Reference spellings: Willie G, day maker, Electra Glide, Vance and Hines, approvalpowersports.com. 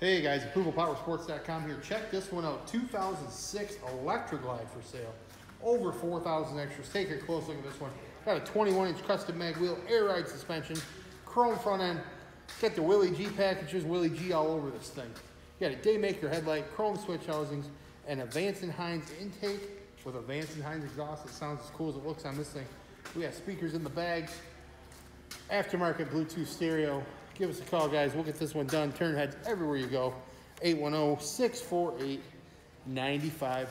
Hey guys, approvalpowersports.com here. Check this one out, 2006 Electra Glide for sale. Over 4,000 extras. Take a close look at this one. Got a 21-inch custom mag wheel, air ride suspension, chrome front end. Got the Willie G packages, Willie G all over this thing. You got a Day Maker headlight, chrome switch housings, and a Vance and Hines intake with a Vance and Hines exhaust. It sounds as cool as it looks on this thing. We have speakers in the bags, aftermarket Bluetooth stereo. Give us a call, guys. We'll get this one done. Turn heads everywhere you go. 810-648-9500.